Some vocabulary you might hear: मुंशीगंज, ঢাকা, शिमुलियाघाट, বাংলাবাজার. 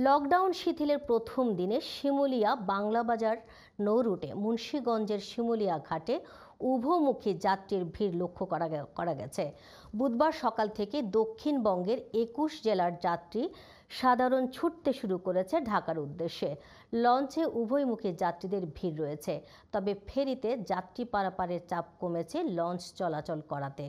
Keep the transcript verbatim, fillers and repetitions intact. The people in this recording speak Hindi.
लकडाउन शिथिलेर प्रथम दिने शिमुलिया बांग्लाबाजार नौरुटे मुंशीगंजेर शिमुलियाघाटे उभमुखी यात्रीर भीड़ लक्ष्य करा गेছে। बुधवार सकाल থেকে दक्षिणबंगेर एकुश जेलार यात्री साधारण छुटते शुरू करेছে ঢাকার উদ্দেশ্যে। लंचे উভয়মুখী যাত্রীদের ভিড় রয়েছে, তবে ফেরিতে যাত্রী পারাপারের চাপ কমেছে। लंच চলাচল করাতে